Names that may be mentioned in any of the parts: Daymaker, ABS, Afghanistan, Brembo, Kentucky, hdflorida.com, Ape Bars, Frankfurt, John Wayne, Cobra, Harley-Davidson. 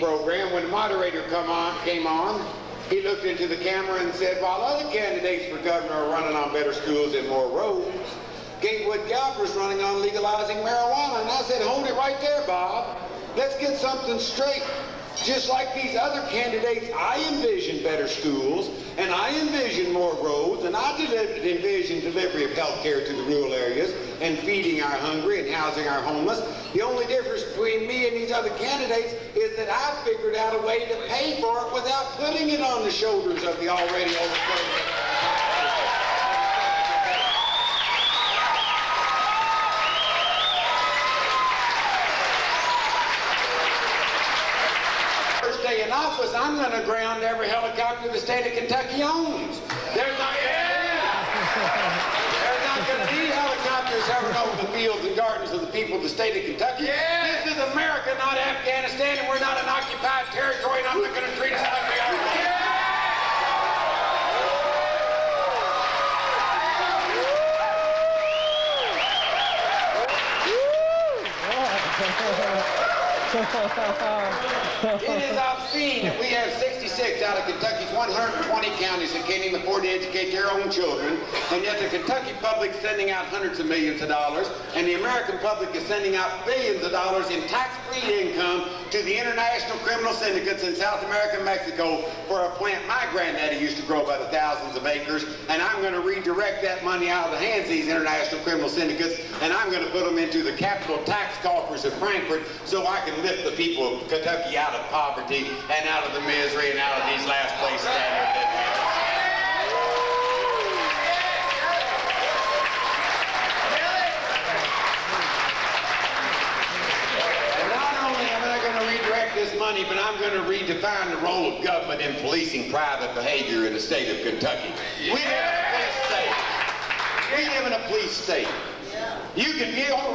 program, when the moderator came on, he looked into the camera and said, while other candidates for governor are running on better schools and more roads, Gatewood Galbraith's running on legalizing marijuana. And I said, hold it right there, Bob. Let's get something straight. Just like these other candidates, I envision better schools, and I envision more roads, and I envision delivery of health care to the rural areas, and feeding our hungry and housing our homeless. The only difference between me and these other candidates is that I figured out a way to pay for it without putting it on the shoulders of the already overburdened. In office, I'm going to ground every helicopter the state of Kentucky owns. There's not going to be helicopters hovering over the fields and gardens of the people of the state of Kentucky. Yeah. This is America, not Afghanistan, and we're not an occupied territory, and I'm not going to treat us like we are. Yeah. It is obscene that we have 66 out of Kentucky's 120 counties that can't even afford to educate their own children, and yet the Kentucky public is sending out hundreds of millions of dollars, and the American public is sending out billions of dollars in tax-free income to the international criminal syndicates in South America and Mexico for a plant my granddaddy used to grow by the thousands of acres, and I'm going to redirect that money out of the hands of these international criminal syndicates, and I'm going to put them into the capital tax coffers of Frankfurt so I can lift the people of Kentucky out of poverty and out of the misery and out of these last places out here that we are. And not only am I going to redirect this money, but I'm going to redefine the role of government in policing private behavior in the state of Kentucky. We live in a police state. We live in a police state. You can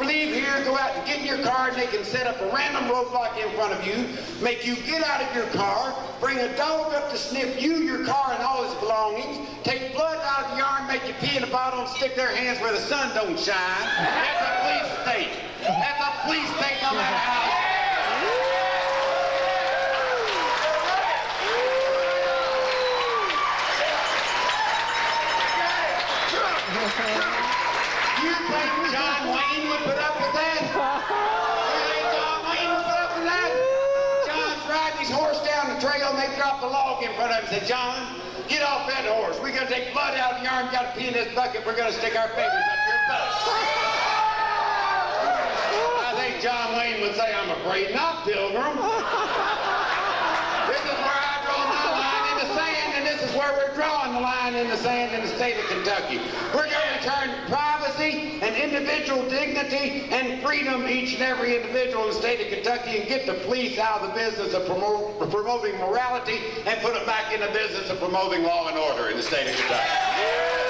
leave here, go out and get in your car, and they can set up a random roadblock in front of you, make you get out of your car, bring a dog up to sniff you, your car, and all its belongings, take blood out of the arm, make you pee in a bottle, and stick their hands where the sun don't shine. That's a police state. That's a police state no matter how. You think John Wayne would put up with that? You think John Wayne would put up with that? John's riding his horse down the trail, and they drop a log in front of him and say, John, get off that horse. We're going to take blood out of your arm, got to pee in this bucket, we're going to stick our fingers up your butt. I think John Wayne would say, I'm afraid not, Pilgrim. This is where I draw my line in the sand, and this is where we're drawing the line in the sand in the state of Kentucky. We're going to turn privacy and individual dignity and freedom each and every individual in the state of Kentucky and get the police out of the business of promoting morality and put them back in the business of promoting law and order in the state of Kentucky.